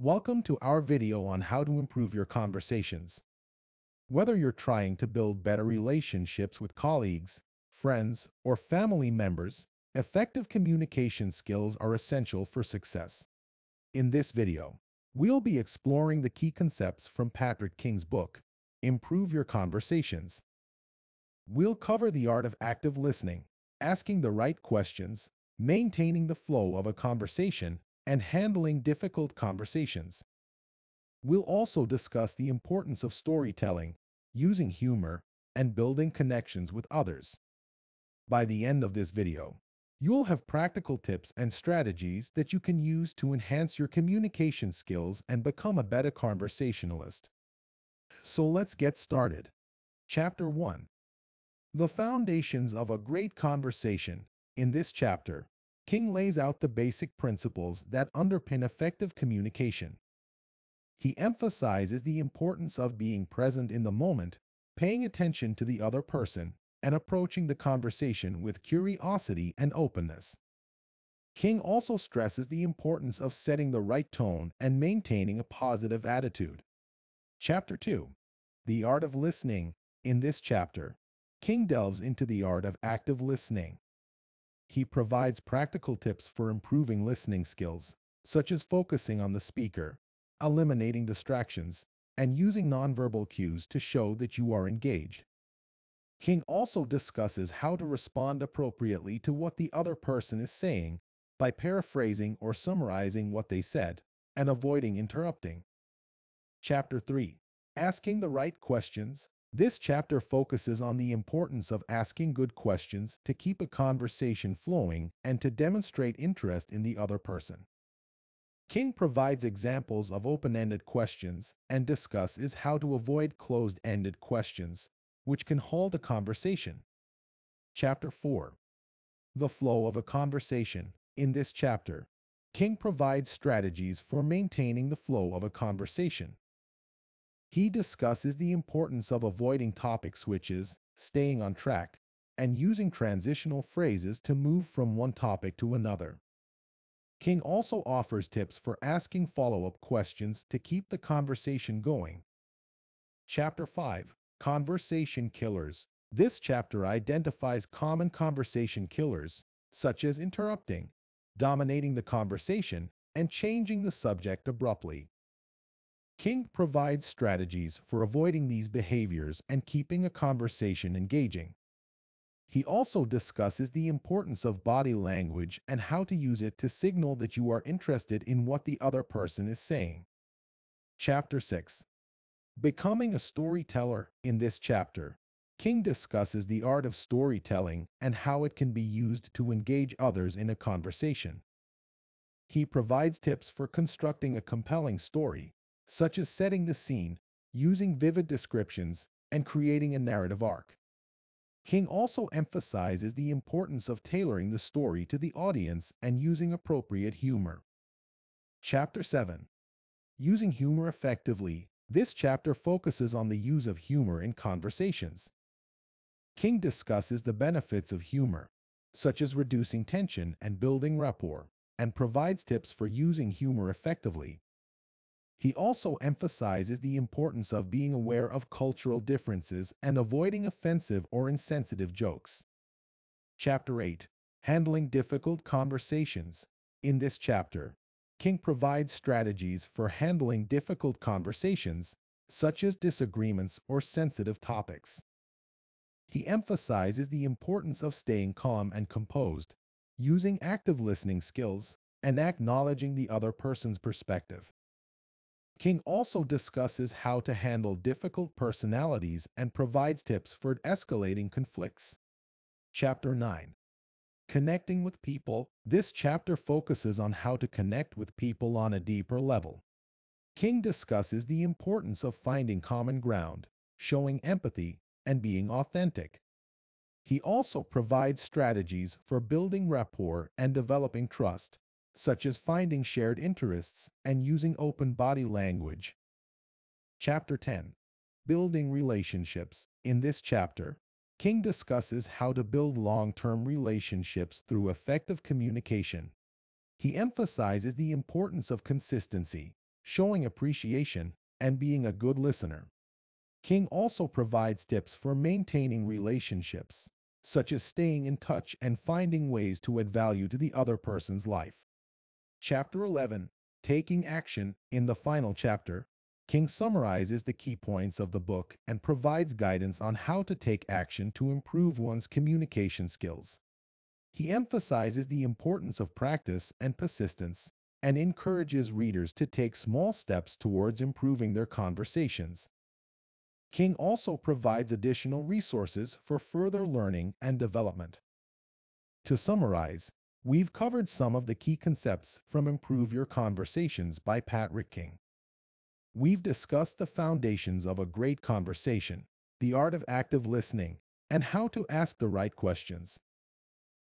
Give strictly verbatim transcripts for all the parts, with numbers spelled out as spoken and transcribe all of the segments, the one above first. Welcome to our video on how to improve your conversations. Whether you're trying to build better relationships with colleagues, friends, or family members, effective communication skills are essential for success. In this video, we'll be exploring the key concepts from Patrick King's book, Improve Your Conversations. We'll cover the art of active listening, asking the right questions, maintaining the flow of a conversation, and handling difficult conversations. We'll also discuss the importance of storytelling, using humor, and building connections with others. By the end of this video, you'll have practical tips and strategies that you can use to enhance your communication skills and become a better conversationalist. So let's get started. Chapter one. The Foundations of a Great Conversation. In this chapter, King lays out the basic principles that underpin effective communication. He emphasizes the importance of being present in the moment, paying attention to the other person, and approaching the conversation with curiosity and openness. King also stresses the importance of setting the right tone and maintaining a positive attitude. Chapter two. The Art of Listening. In this chapter, King delves into the art of active listening. He provides practical tips for improving listening skills, such as focusing on the speaker, eliminating distractions, and using nonverbal cues to show that you are engaged. King also discusses how to respond appropriately to what the other person is saying by paraphrasing or summarizing what they said and avoiding interrupting. Chapter three. Asking the Right Questions. This chapter focuses on the importance of asking good questions to keep a conversation flowing and to demonstrate interest in the other person. King provides examples of open-ended questions and discusses how to avoid closed-ended questions, which can halt a conversation. Chapter four. The Flow of a Conversation. In this chapter, King provides strategies for maintaining the flow of a conversation. He discusses the importance of avoiding topic switches, staying on track, and using transitional phrases to move from one topic to another. King also offers tips for asking follow-up questions to keep the conversation going. Chapter five. Conversation Killers. This chapter identifies common conversation killers, such as interrupting, dominating the conversation, and changing the subject abruptly. King provides strategies for avoiding these behaviors and keeping a conversation engaging. He also discusses the importance of body language and how to use it to signal that you are interested in what the other person is saying. Chapter six. Becoming a Storyteller. In this chapter, King discusses the art of storytelling and how it can be used to engage others in a conversation. He provides tips for constructing a compelling story, such as setting the scene, using vivid descriptions, and creating a narrative arc. King also emphasizes the importance of tailoring the story to the audience and using appropriate humor. Chapter seven. Using Humor Effectively. This chapter focuses on the use of humor in conversations. King discusses the benefits of humor, such as reducing tension and building rapport, and provides tips for using humor effectively. He also emphasizes the importance of being aware of cultural differences and avoiding offensive or insensitive jokes. Chapter eight. Handling Difficult Conversations. In this chapter, King provides strategies for handling difficult conversations, such as disagreements or sensitive topics. He emphasizes the importance of staying calm and composed, using active listening skills, and acknowledging the other person's perspective. King also discusses how to handle difficult personalities and provides tips for escalating conflicts. Chapter nine. Connecting with People. This chapter focuses on how to connect with people on a deeper level. King discusses the importance of finding common ground, showing empathy, and being authentic. He also provides strategies for building rapport and developing trust, such as finding shared interests and using open body language. Chapter ten. Building Relationships. In this chapter, King discusses how to build long-term relationships through effective communication. He emphasizes the importance of consistency, showing appreciation, and being a good listener. King also provides tips for maintaining relationships, such as staying in touch and finding ways to add value to the other person's life. Chapter eleven, Taking Action. In the final chapter, King summarizes the key points of the book and provides guidance on how to take action to improve one's communication skills. He emphasizes the importance of practice and persistence and encourages readers to take small steps towards improving their conversations. King also provides additional resources for further learning and development. To summarize, we've covered some of the key concepts from Improve Your Conversations by Patrick King. We've discussed the foundations of a great conversation, the art of active listening, and how to ask the right questions.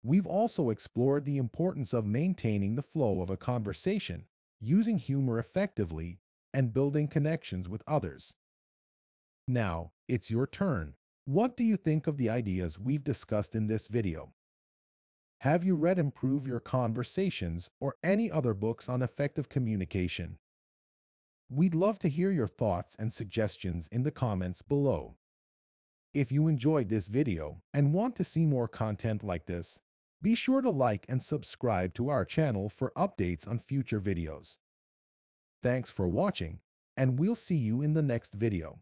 We've also explored the importance of maintaining the flow of a conversation, using humor effectively, and building connections with others. Now, it's your turn. What do you think of the ideas we've discussed in this video? Have you read Improve Your Conversations or any other books on effective communication? We'd love to hear your thoughts and suggestions in the comments below. If you enjoyed this video and want to see more content like this, be sure to like and subscribe to our channel for updates on future videos. Thanks for watching, and we'll see you in the next video.